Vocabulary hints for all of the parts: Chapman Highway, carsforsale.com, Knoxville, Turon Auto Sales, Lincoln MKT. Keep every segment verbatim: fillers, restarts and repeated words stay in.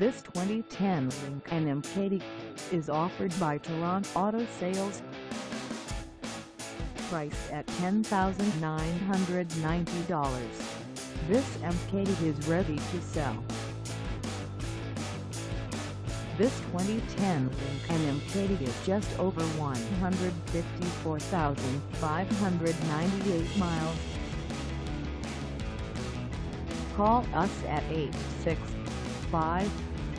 This twenty ten Lincoln M K T is offered by Turon Auto Sales. Priced at ten thousand nine hundred ninety dollars, this M K T is ready to sell. This twenty ten Lincoln M K T is just over one hundred fifty-four thousand five hundred ninety-eight miles. Call us at eight six five,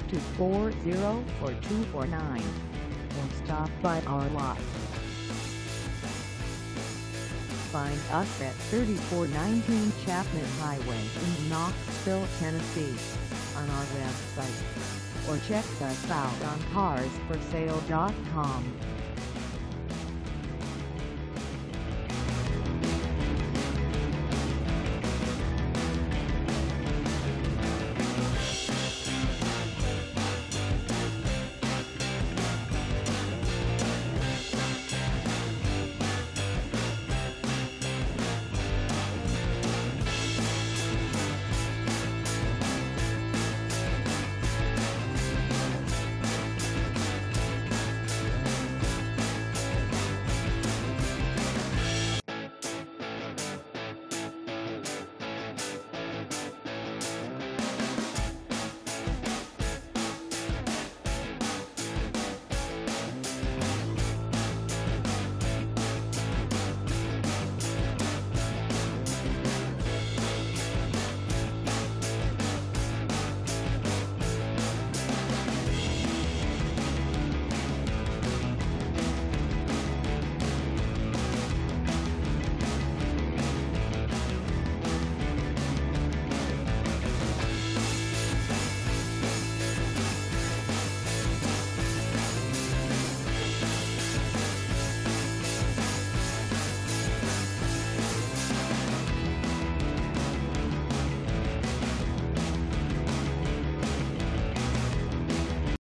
two four zero, four two four nine or stop by our lot. Find us at thirty-four nineteen Chapman Highway in Knoxville, Tennessee on our website, or check us out on cars for sale dot com.